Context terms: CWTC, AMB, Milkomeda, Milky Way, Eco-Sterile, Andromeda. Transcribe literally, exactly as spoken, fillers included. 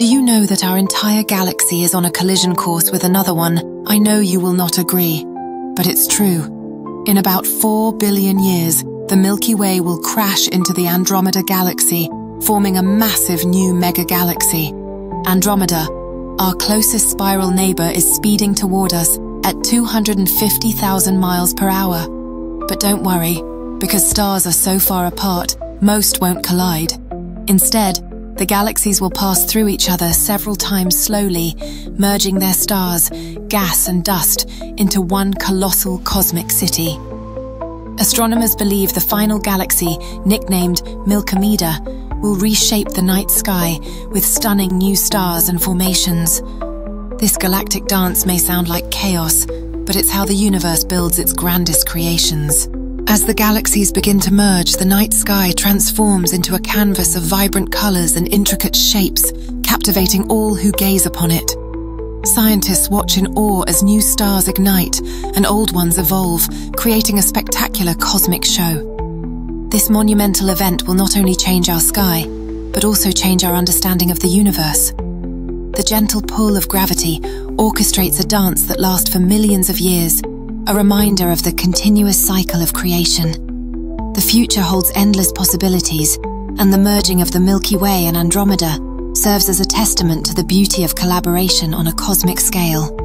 Do you know that our entire galaxy is on a collision course with another one? I know you will not agree, but it's true. In about four billion years, the Milky Way will crash into the Andromeda galaxy, forming a massive new mega-galaxy. Andromeda, our closest spiral neighbor, is speeding toward us at two hundred fifty thousand miles per hour. But don't worry, because stars are so far apart, most won't collide. Instead, the galaxies will pass through each other several times slowly, merging their stars, gas and dust into one colossal cosmic city. Astronomers believe the final galaxy, nicknamed Milkomeda, will reshape the night sky with stunning new stars and formations. This galactic dance may sound like chaos, but it's how the universe builds its grandest creations. As the galaxies begin to merge, the night sky transforms into a canvas of vibrant colors and intricate shapes, captivating all who gaze upon it. Scientists watch in awe as new stars ignite and old ones evolve, creating a spectacular cosmic show. This monumental event will not only change our sky, but also change our understanding of the universe. The gentle pull of gravity orchestrates a dance that lasts for millions of years, a reminder of the continuous cycle of creation. The future holds endless possibilities, and the merging of the Milky Way and Andromeda serves as a testament to the beauty of collaboration on a cosmic scale.